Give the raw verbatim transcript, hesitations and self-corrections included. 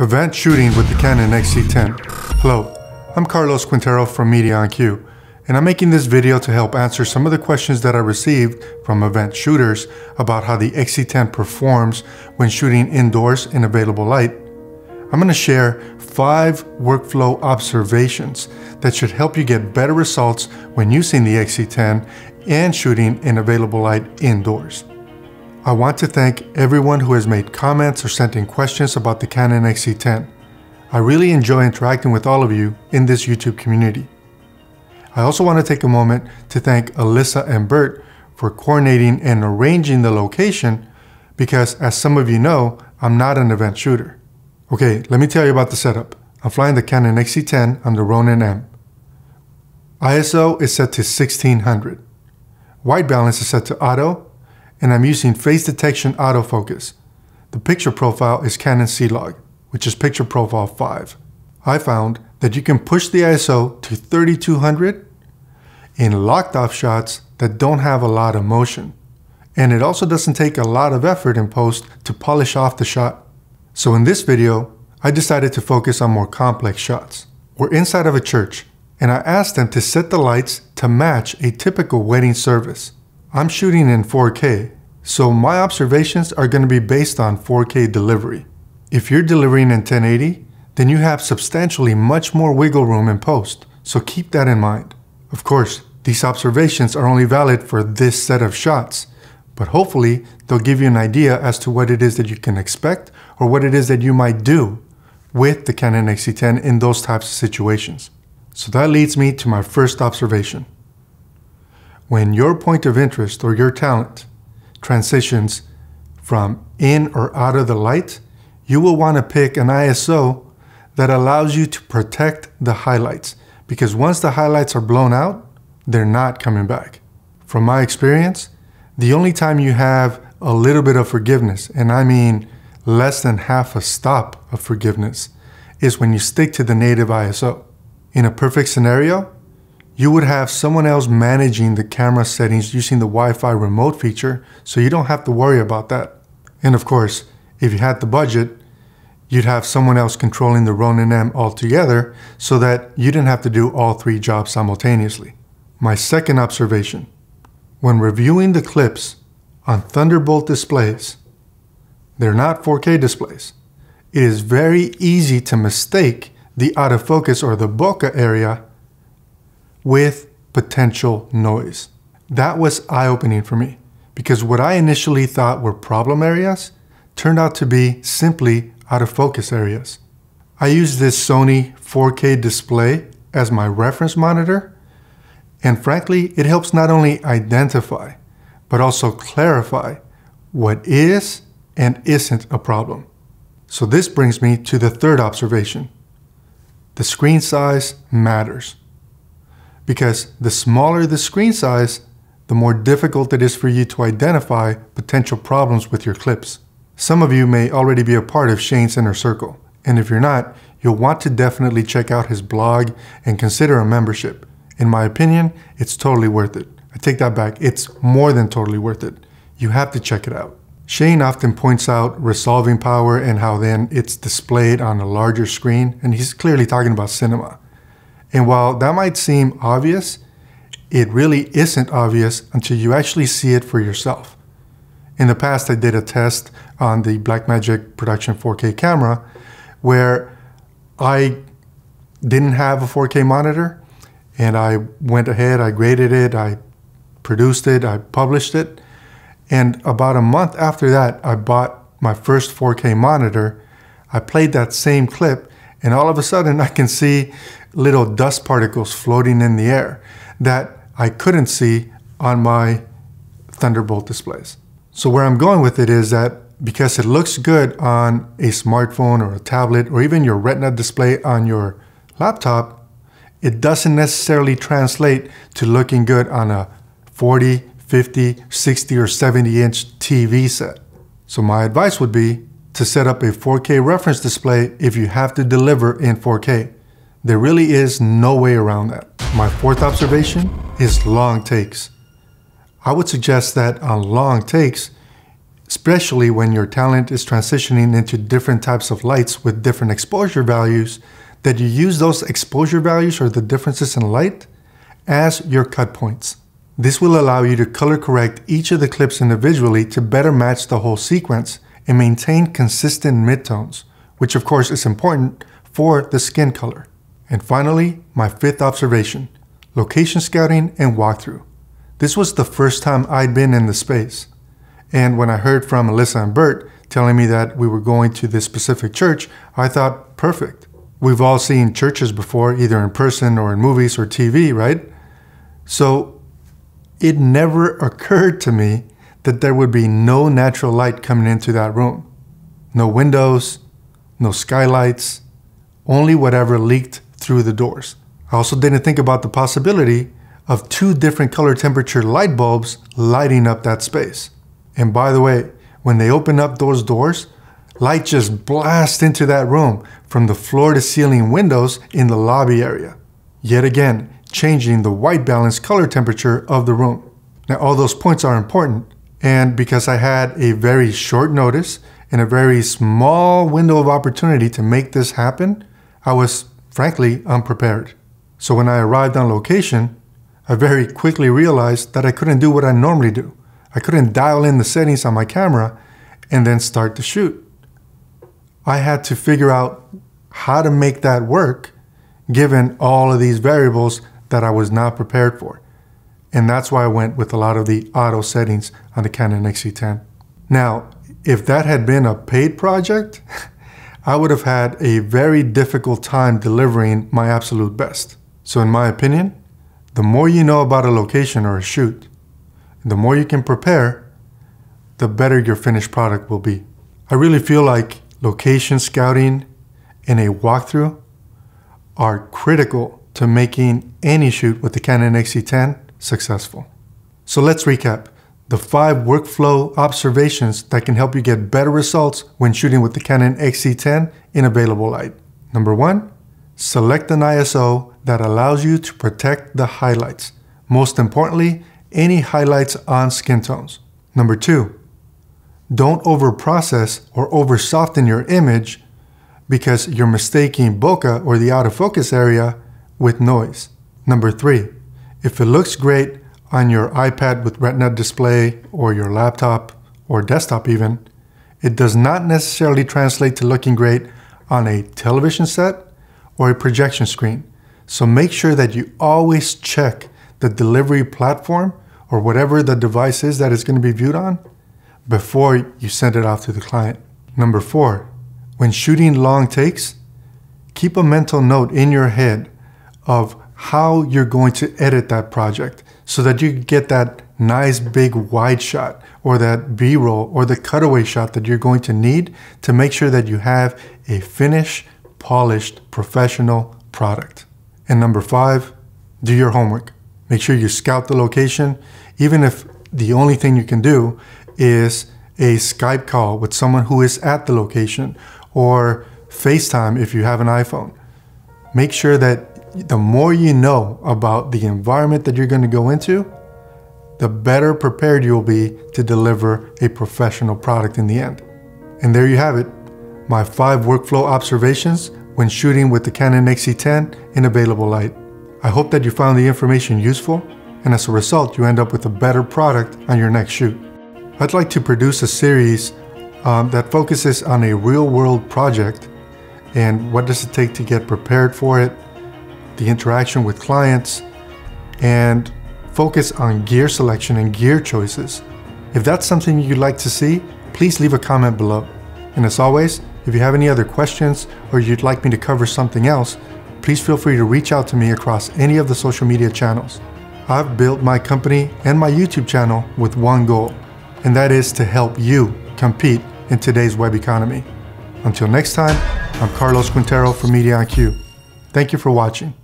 Advanced Shooting with the Canon X C ten. Hello, I'm Carlos Quintero from Media on Q, and I'm making this video to help answer some of the questions that I received from event shooters about how the X C ten performs when shooting indoors in available light. I'm going to share five workflow observations that should help you get better results when using the X C ten and shooting in available light indoors. I want to thank everyone who has made comments or sent in questions about the Canon X C ten. I really enjoy interacting with all of you in this YouTube community. I also want to take a moment to thank Alyssa and Bert for coordinating and arranging the location because, as some of you know, I'm not an event shooter. Okay, let me tell you about the setup. I'm flying the Canon X C ten on the Ronin-M. I S O is set to sixteen hundred. White balance is set to auto, and I'm using face detection autofocus. The picture profile is Canon C-Log, which is picture profile five. I found that you can push the I S O to thirty-two hundred in locked off shots that don't have a lot of motion. And it also doesn't take a lot of effort in post to polish off the shot. So in this video, I decided to focus on more complex shots. We're inside of a church, and I asked them to set the lights to match a typical wedding service. I'm shooting in four K, so my observations are going to be based on four K delivery. If you're delivering in ten eighty, then you have substantially much more wiggle room in post, so keep that in mind. Of course, these observations are only valid for this set of shots, but hopefully they'll give you an idea as to what it is that you can expect or what it is that you might do with the Canon X C ten in those types of situations. So that leads me to my first observation. When your point of interest or your talent transitions from in or out of the light, you will want to pick an I S O that allows you to protect the highlights, because once the highlights are blown out, they're not coming back. From my experience, the only time you have a little bit of forgiveness, and I mean less than half a stop of forgiveness, is when you stick to the native I S O. In a perfect scenario, you would have someone else managing the camera settings using the Wi-Fi remote feature, so you don't have to worry about that. And of course, if you had the budget, you'd have someone else controlling the Ronin-M altogether so that you didn't have to do all three jobs simultaneously. My second observation, when reviewing the clips on Thunderbolt displays, they're not four K displays. It is very easy to mistake the out of focus or the bokeh area with potential noise. That was eye-opening for me, because what I initially thought were problem areas turned out to be simply out of focus areas. I used this Sony four K display as my reference monitor, and frankly, it helps not only identify, but also clarify what is and isn't a problem. So this brings me to the third observation. The screen size matters, because the smaller the screen size, the more difficult it is for you to identify potential problems with your clips. Some of you may already be a part of Shane's inner circle, and if you're not, you'll want to definitely check out his blog and consider a membership. In my opinion, it's totally worth it. I take that back, it's more than totally worth it. You have to check it out. Shane often points out resolving power and how then it's displayed on a larger screen, and he's clearly talking about cinema. And while that might seem obvious, it really isn't obvious until you actually see it for yourself. In the past, I did a test on the Blackmagic Production four K camera where I didn't have a four K monitor, and I went ahead, I graded it, I produced it, I published it. And about a month after that, I bought my first four K monitor. I played that same clip, and all of a sudden I can see little dust particles floating in the air that I couldn't see on my Thunderbolt displays. So where I'm going with it is that because it looks good on a smartphone or a tablet or even your Retina display on your laptop, it doesn't necessarily translate to looking good on a forty, fifty, sixty or seventy inch T V set. So my advice would be to set up a four K reference display if you have to deliver in four K. There really is no way around that. My fourth observation is long takes. I would suggest that on long takes, especially when your talent is transitioning into different types of lights with different exposure values, that you use those exposure values or the differences in light as your cut points. This will allow you to color correct each of the clips individually to better match the whole sequence and maintain consistent midtones, which of course is important for the skin color. And finally, my fifth observation, location scouting and walkthrough. This was the first time I'd been in the space. And when I heard from Alyssa and Bert telling me that we were going to this specific church, I thought, perfect. We've all seen churches before, either in person or in movies or T V, right? So it never occurred to me that there would be no natural light coming into that room. No windows, no skylights, only whatever leaked through the doors. I also didn't think about the possibility of two different color temperature light bulbs lighting up that space. And by the way, when they open up those doors, light just blasts into that room from the floor to ceiling windows in the lobby area. Yet again, changing the white balance color temperature of the room. Now, all those points are important, and because I had a very short notice and a very small window of opportunity to make this happen, I was frankly unprepared. So when I arrived on location, I very quickly realized that I couldn't do what I normally do. I couldn't dial in the settings on my camera and then start to shoot. I had to figure out how to make that work given all of these variables that I was not prepared for. And that's why I went with a lot of the auto settings on the Canon X C ten. Now, if that had been a paid project, I would have had a very difficult time delivering my absolute best. So in my opinion, the more you know about a location or a shoot, the more you can prepare, the better your finished product will be. I really feel like location scouting and a walkthrough are critical to making any shoot with the Canon X C ten successful. So let's recap the five workflow observations that can help you get better results when shooting with the Canon X C ten in available light. Number one, select an I S O that allows you to protect the highlights. Most importantly, any highlights on skin tones. Number two, don't over process or over soften your image because you're mistaking bokeh or the out of focus area with noise. Number three, if it looks great on your iPad with Retina display or your laptop or desktop even, it does not necessarily translate to looking great on a television set or a projection screen. So make sure that you always check the delivery platform or whatever the device is that it's going to be viewed on before you send it off to the client. Number four, when shooting long takes, keep a mental note in your head of how you're going to edit that project so that you get that nice big wide shot or that B-roll or the cutaway shot that you're going to need to make sure that you have a finished, polished, professional product. And number five, do your homework. Make sure you scout the location, even if the only thing you can do is a Skype call with someone who is at the location or FaceTime if you have an iPhone. Make sure that the more you know about the environment that you're going to go into, the better prepared you'll be to deliver a professional product in the end. And there you have it, my five workflow observations when shooting with the Canon X C ten in available light. I hope that you found the information useful, and as a result, you end up with a better product on your next shoot. I'd like to produce a series um, that focuses on a real-world project and what does it take to get prepared for it, the interaction with clients, and focus on gear selection and gear choices. If that's something you'd like to see, please leave a comment below. And as always, if you have any other questions or you'd like me to cover something else, please feel free to reach out to me across any of the social media channels. I've built my company and my YouTube channel with one goal, and that is to help you compete in today's web economy. Until next time, I'm Carlos Quintero for Media on Q. Thank you for watching.